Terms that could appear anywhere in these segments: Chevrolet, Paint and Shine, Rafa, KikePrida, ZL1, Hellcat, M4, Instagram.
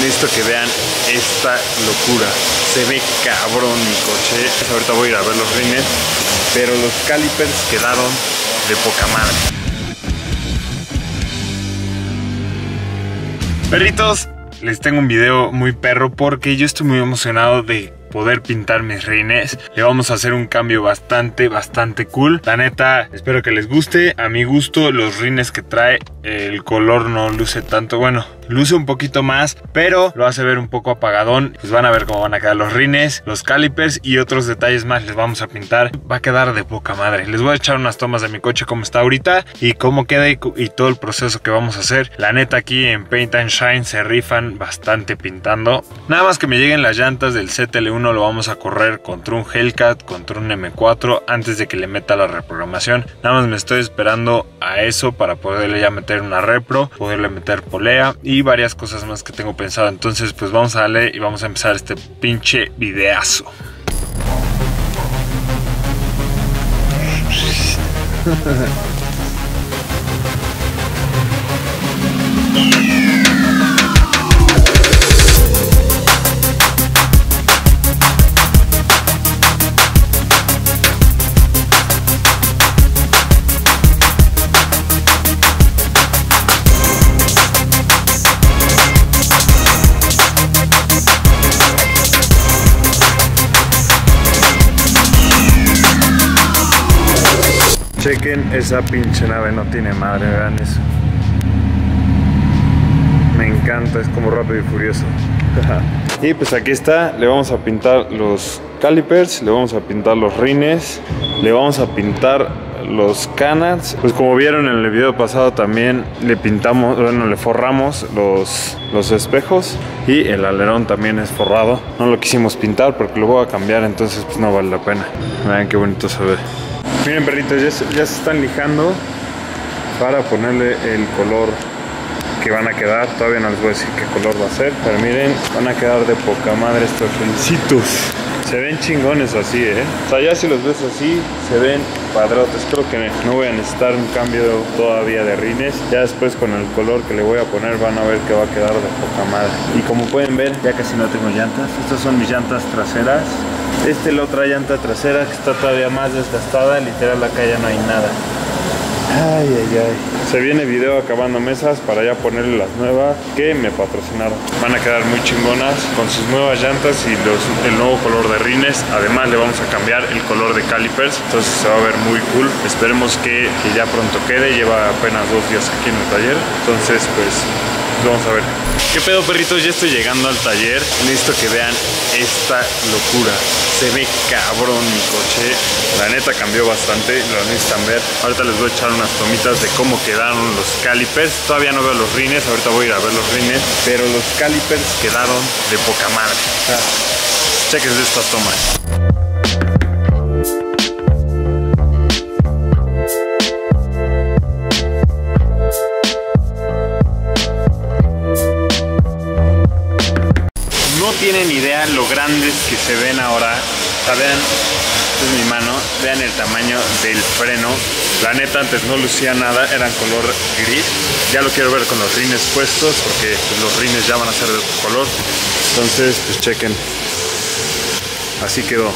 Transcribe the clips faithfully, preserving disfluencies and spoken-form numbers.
necesito que vean esta locura. Se ve cabrón mi coche. Ahorita voy a ir a ver los rines, pero los calipers quedaron de poca madre. Perritos, les tengo un video muy perro porque yo estoy muy emocionado de poder pintar mis rines. Le vamos a hacer un cambio bastante, bastante cool. La neta, espero que les guste. A mi gusto, los rines que trae, el color no luce tanto. Bueno, luce un poquito más, pero lo hace ver un poco apagadón. Pues van a ver cómo van a quedar los rines, los calipers y otros detalles más les vamos a pintar. Va a quedar de poca madre. Les voy a echar unas tomas de mi coche como está ahorita y cómo queda y, y todo el proceso que vamos a hacer. La neta, aquí en Paint and Shine se rifan bastante pintando. Nada más que me lleguen las llantas del Z L uno. Lo vamos a correr contra un Hellcat, contra un M cuatro, antes de que le meta la reprogramación. Nada más me estoy esperando a eso para poderle ya meter una repro, poderle meter polea y varias cosas más que tengo pensado. Entonces pues vamos a darle y vamos a empezar este pinche videazo. Chequen esa pinche nave, no tiene madre, vean eso. Me encanta, es como Rápido y Furioso. Y pues aquí está, le vamos a pintar los calipers, le vamos a pintar los rines, le vamos a pintar los canards. Pues como vieron en el video pasado también le pintamos, bueno, le forramos los, los espejos y el alerón también es forrado. No lo quisimos pintar porque lo voy a cambiar, entonces pues no vale la pena. Vean qué bonito se ve. Miren perritos, ya se, ya se están lijando para ponerle el color que van a quedar. Todavía no les voy a decir qué color va a ser, pero miren, van a quedar de poca madre estos rincitos. Se ven chingones así, eh. O sea, ya si los ves así, se ven padrotes. Creo que no voy a necesitar un cambio todavía de rines. Ya después con el color que le voy a poner van a ver que va a quedar de poca madre. Y como pueden ver, ya casi no tengo llantas. Estas son mis llantas traseras. Este es la otra llanta trasera que está todavía más desgastada, literal acá ya no hay nada. Ay, ay, ay. Se viene video acabando mesas para ya ponerle las nuevas que me patrocinaron. Van a quedar muy chingonas con sus nuevas llantas y los, el nuevo color de rines. Además le vamos a cambiar el color de calipers, entonces se va a ver muy cool. Esperemos que, que ya pronto quede, lleva apenas dos días aquí en el taller. Entonces pues vamos a ver. ¿Qué pedo perritos? Ya estoy llegando al taller. Necesito que vean esta locura. Se ve cabrón mi coche. La neta cambió bastante, lo necesitan ver. Ahorita les voy a echar unas tomitas de cómo quedaron los calipers. Todavía no veo los rines, ahorita voy a ir a ver los rines. Pero los calipers quedaron de poca madre. Ah, chequen estas tomas. Tienen idea lo grandes que se ven ahora. O sea, vean, esta es mi mano, vean el tamaño del freno. La neta antes no lucía nada, eran color gris. Ya lo quiero ver con los rines puestos porque los rines ya van a ser de otro color. Entonces pues chequen, así quedó.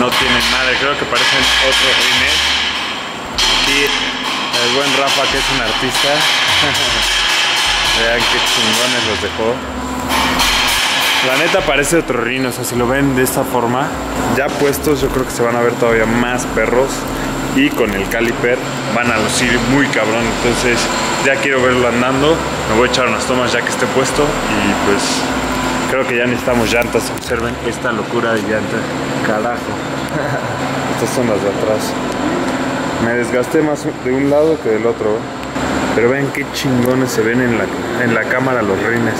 No tienen madre, creo que parecen otros rines. Aquí el buen Rafa, que es un artista. Vean qué chingones los dejó. La neta parece otro rino, o sea, si lo ven de esta forma, ya puestos yo creo que se van a ver todavía más perros. Y con el caliper van a lucir muy cabrón, entonces ya quiero verlo andando. Me voy a echar unas tomas ya que esté puesto y pues... creo que ya necesitamos llantas. Observen esta locura de llantas. Carajo. Estas son las de atrás. Me desgasté más de un lado que del otro. Pero vean qué chingones se ven en la, en la cámara los rines.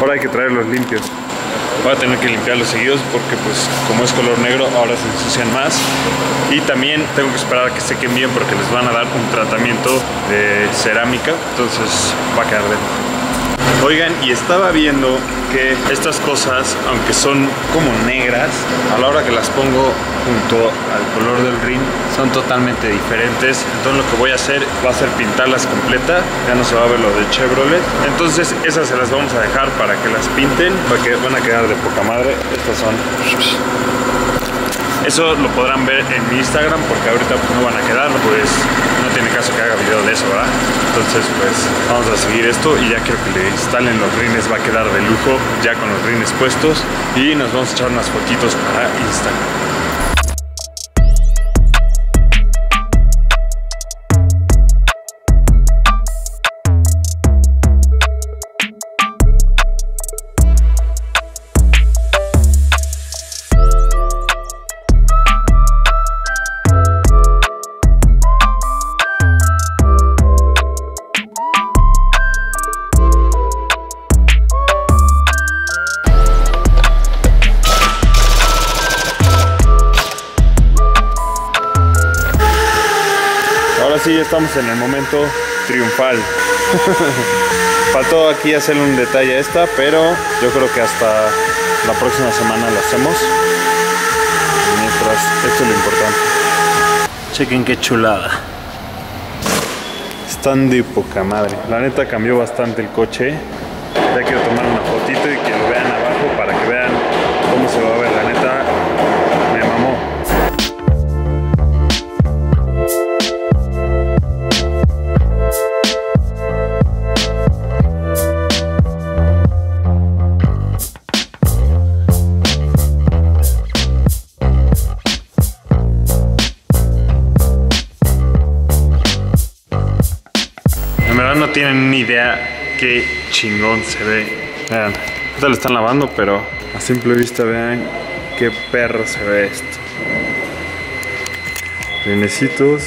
Ahora hay que traerlos limpios. voy a tener que limpiarlos seguidos porque pues como es color negro ahora se ensucian más, y también tengo que esperar a que sequen bien porque les van a dar un tratamiento de cerámica, entonces va a quedar bien. Oigan, y estaba viendo que estas cosas, aunque son como negras, a la hora que las pongo junto al color del rin son totalmente diferentes. Entonces lo que voy a hacer va a ser pintarlas completa, ya no se va a ver lo de Chevrolet. Entonces esas se las vamos a dejar para que las pinten, porque van a quedar de poca madre. Estas son, eso lo podrán ver en mi Instagram, porque ahorita pues no van a quedar, pues no tiene caso que haga video de eso, ¿verdad? Entonces pues vamos a seguir esto, y ya quiero que le instalen los rines, va a quedar de lujo ya con los rines puestos, y nos vamos a echar unas fotitos para Instagram. Sí, estamos en el momento triunfal. Faltó aquí hacerle un detalle a esta, pero yo creo que hasta la próxima semana la hacemos. Mientras, esto es lo importante. Chequen qué chulada. Están de poca madre. La neta cambió bastante el coche. Ya quiero tomar una fotito y que lo vean abajo para que vean cómo se va a ver. La neta me mamó. No tienen ni idea qué chingón se ve. Vean, ahorita lo están lavando, pero a simple vista vean qué perro se ve esto. Rinecitos.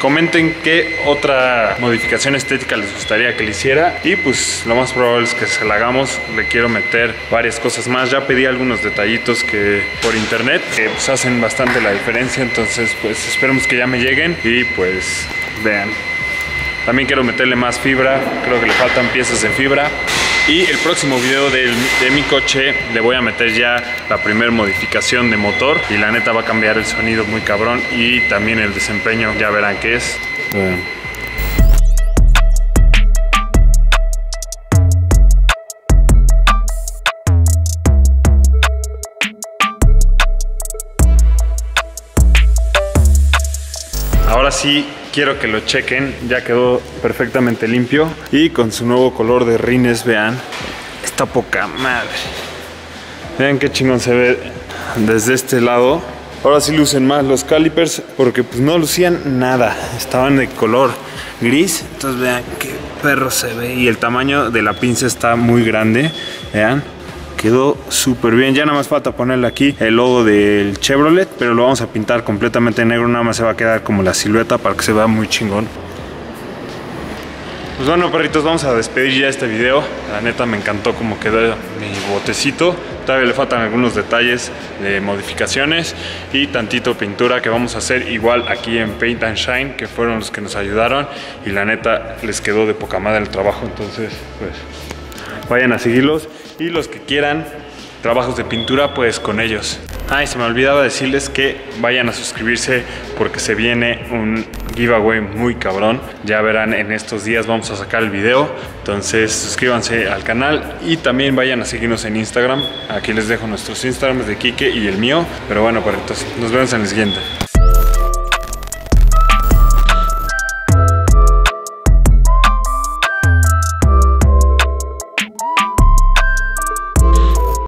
Comenten qué otra modificación estética les gustaría que le hiciera, y pues lo más probable es que se la hagamos. Le quiero meter varias cosas más. Ya pedí algunos detallitos que por internet que pues hacen bastante la diferencia. Entonces pues esperemos que ya me lleguen y pues vean. También quiero meterle más fibra. Creo que le faltan piezas en fibra. Y el próximo video de, de mi coche le voy a meter ya la primer modificación de motor, y la neta va a cambiar el sonido muy cabrón, y también el desempeño, ya verán qué es. Bien. Ahora sí, quiero que lo chequen, ya quedó perfectamente limpio y con su nuevo color de rines. Vean, está poca madre. Vean qué chingón se ve desde este lado. Ahora sí lucen más los calipers, porque pues no lucían nada, estaban de color gris. Entonces vean qué perro se ve, y el tamaño de la pinza está muy grande. Vean, quedó súper bien. Ya nada más falta ponerle aquí el logo del Chevrolet, pero lo vamos a pintar completamente negro. Nada más se va a quedar como la silueta para que se vea muy chingón. Pues bueno, perritos, vamos a despedir ya este video. La neta me encantó cómo quedó mi botecito. Todavía le faltan algunos detalles de modificaciones y tantito pintura que vamos a hacer igual aquí en Paint and Shine, que fueron los que nos ayudaron, y la neta les quedó de poca madre el trabajo. Entonces pues vayan a seguirlos, y los que quieran trabajos de pintura pues con ellos. Ay, ah, se me olvidaba decirles que vayan a suscribirse, porque se viene un giveaway muy cabrón. Ya verán, en estos días vamos a sacar el video. Entonces suscríbanse al canal, y también vayan a seguirnos en Instagram. Aquí les dejo nuestros Instagrams de Kike y el mío. Pero bueno, perritos, nos vemos en el siguiente.